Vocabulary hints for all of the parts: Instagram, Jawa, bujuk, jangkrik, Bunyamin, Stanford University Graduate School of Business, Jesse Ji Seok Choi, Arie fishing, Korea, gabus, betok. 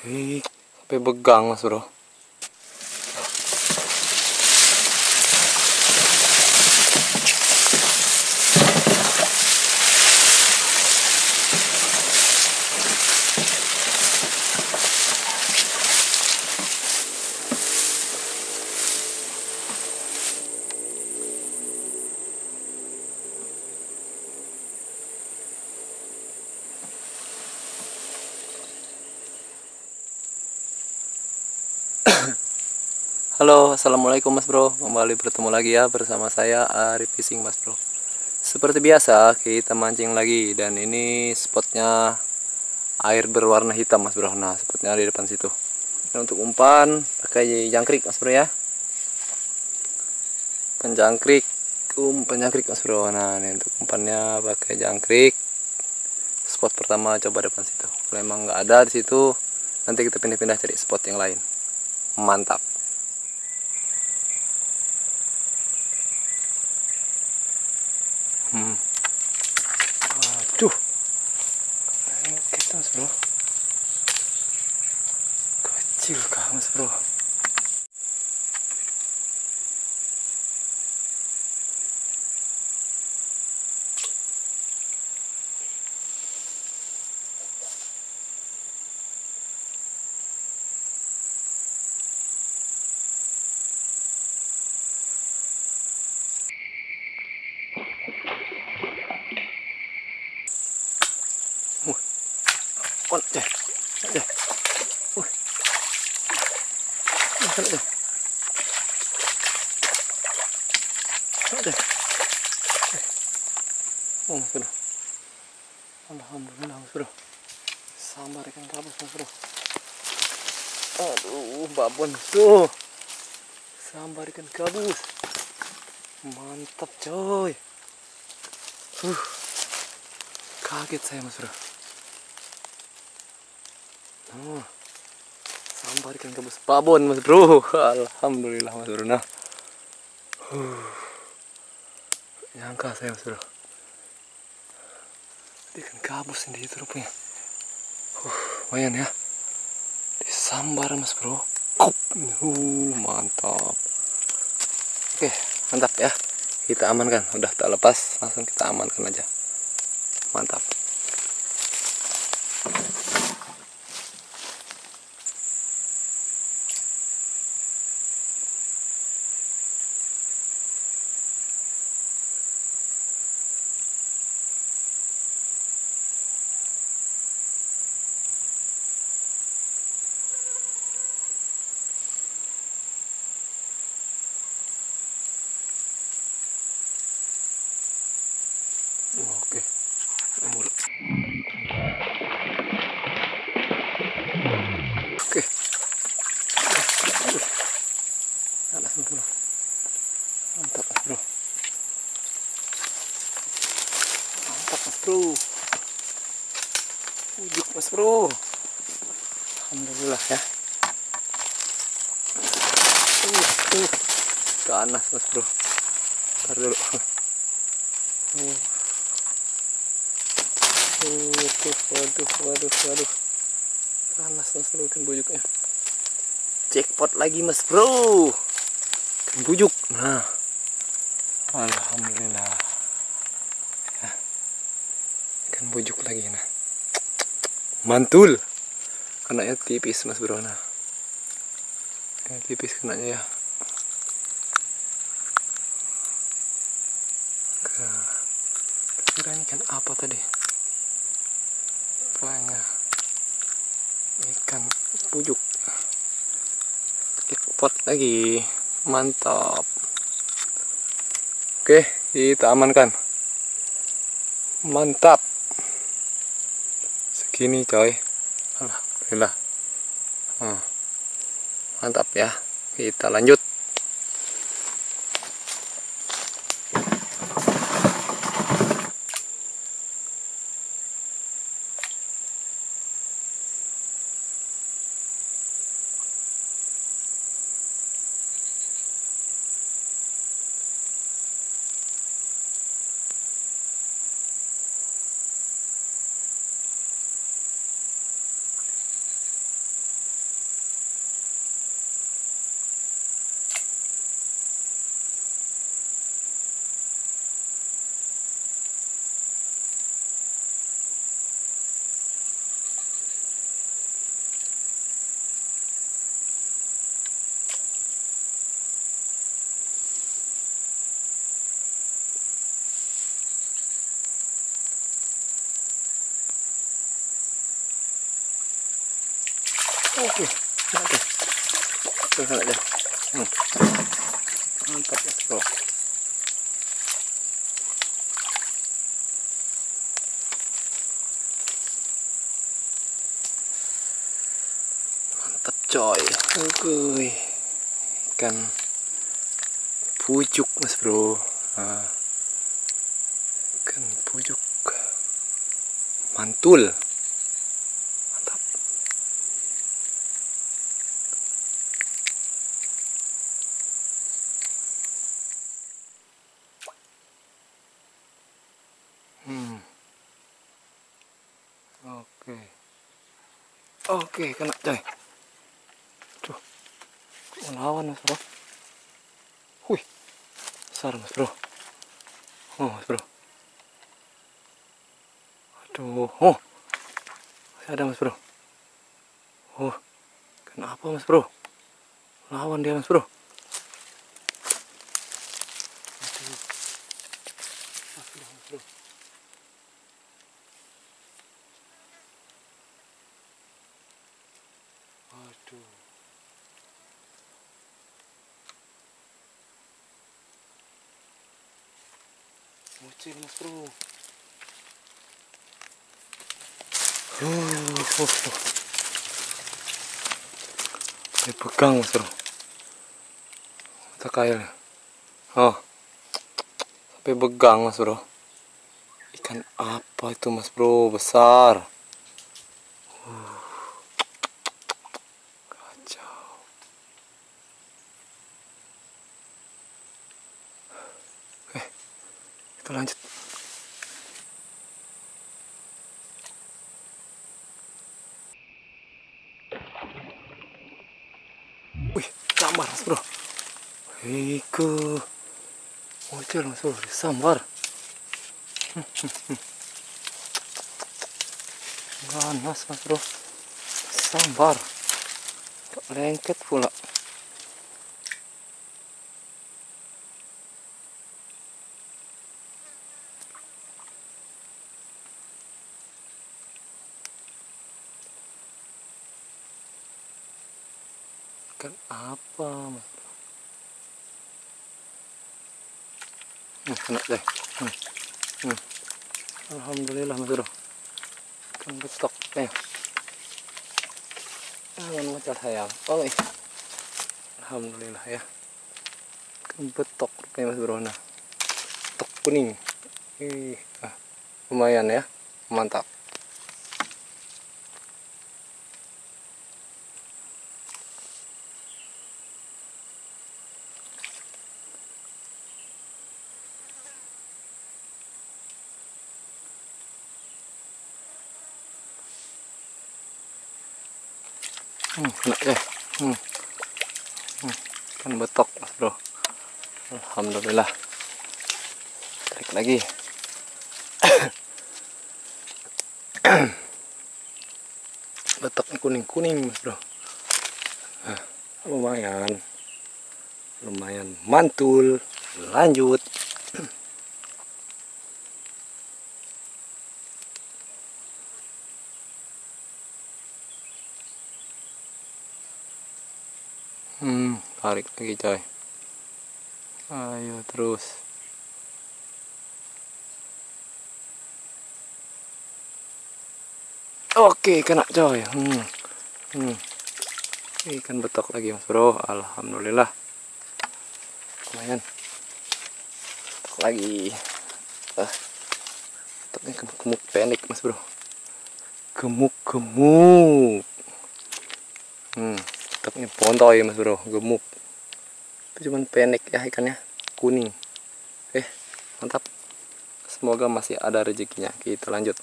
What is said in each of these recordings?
Hei, sampai begang Mas Bro. Halo, assalamualaikum Mas Bro. Kembali bertemu lagi ya bersama saya Arif Fishing Mas Bro. Seperti biasa kita mancing lagi dan ini spotnya air berwarna hitam Mas Bro. Nah, spotnya di depan situ. Dan untuk umpan pakai jangkrik Mas Bro ya. Umpan jangkrik Mas Bro. Nah, ini untuk umpannya pakai jangkrik. Spot pertama coba depan situ. Kalau emang nggak ada di situ, nanti kita pindah-pindah cari spot yang lain. Mantap. Aduh, kita Mas Bro, kecil kah Mas Bro? Mas Bro, alhamdulillah Mas Bro, sambar ikan gabus Mas Bro. Aduh, babon tuh, sambar ikan gabus, mantap coy. Kaget saya Mas Bro. Sambar ikan gabus babon Mas Bro, alhamdulillah Mas Bro. Nah, nyangka saya Mas Bro. Ikan gabus sendiri itu rupanya. Lumayan ya. Disambar Mas Bro. Mantap. Oke, mantap ya. Kita amankan, udah tak lepas, langsung kita amankan aja. Mantap. Oke, mulut. Oke. Langsung dulu. Mantap Mas Bro. Mantap Mas Bro. Bujuk Mas Bro. Alhamdulillah ya. Ganas Mas Bro. Ntar dulu. Waduh. Panas Mas Bro ikan bujuknya. Jackpot lagi Mas Bro. Ikan bujuk. Nah. Alhamdulillah. Nah. Ikan bujuk lagi nah. Mantul. Kenanya tipis Mas Bro nah. Tipis kenanya ya. Kira-kira ikan apa tadi? Banyak ikan bujuk, jackpot lagi, mantap. Oke, kita amankan. Mantap. Segini coy. Alhamdulillah. Mantap ya. Kita lanjut. Oke, mantap. Tuh aja. Mantap ya, tuh. Mantap coy. Oke. Ikan bujuk Mas Bro. Ikan bujuk. Mantul. Mantap. Oke. Oke, kena coy. Tuh. Melawan Mas Bro. Wih. Besar Mas Bro. Oh Mas Bro. Aduh, oh, masih ada Mas Bro. Oh, kenapa Mas Bro? Lawan dia Mas Bro. Aduh. Muncul Mas Bro. Ini pegang Mas Bro. Mata kailnya. Oh. Sampai begang Mas Bro. Ikan apa itu Mas Bro? Besar. Kacau. Oke. Kita lanjut. Wih, sambar Mas Bro. Iku muncul Mas Bro, sambar. Ganas Mas Bro, sambar. Kok lengket pula. Ikan apa Mas Bro? Kena deh. Alhamdulillah Mas Bro. Ikan betok. Macam sayang. Oh, alhamdulillah ya. Ikan betok rupanya Mas Bro. Nah, betok kuning. Lumayan ya, mantap. Kan betok Mas Bro. Alhamdulillah. Tarik lagi. Betoknya kuning-kuning Mas Bro. Nah, lumayan. Lumayan mantul. Lanjut. Tarik lagi coy. Ayo terus. Oke, kena coy. Ikan betok lagi Mas Bro. Alhamdulillah. Lumayan. Betok lagi. Betoknya gemuk-gemuk pendek Mas Bro. Gemuk-gemuk. Betoknya bontoy Mas Bro, gemuk. Itu cuman pendek ya ikannya, kuning. Mantap. Semoga masih ada rezekinya. Kita lanjut.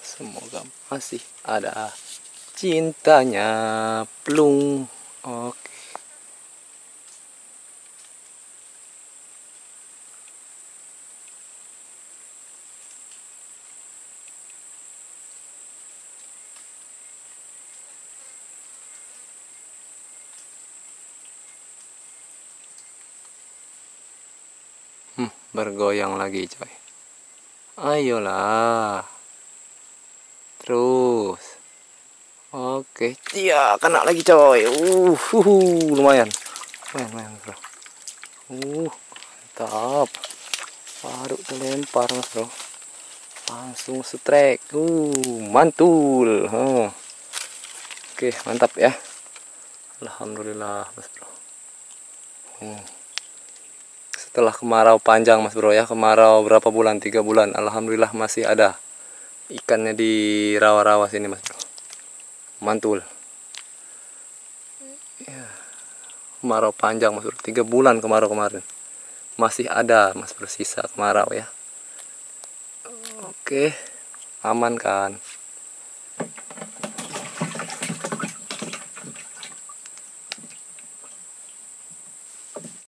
Semoga masih ada cintanya, plung. Oke. Bergoyang lagi coy. Ayolah. terus. Oke, dia kena lagi coy. Lumayan bro. Mantap. Baru dilempar mas bro. Langsung strike. Mantul. Oke, mantap ya. Alhamdulillah mas bro. Setelah kemarau panjang mas bro ya, kemarau berapa bulan? 3 bulan. Alhamdulillah masih ada ikannya di rawa-rawa sini mas bro. Mantul ya, kemarau panjang mas bro, 3 bulan kemarau kemarin masih ada mas bro, sisa kemarau ya. Oke, aman kan.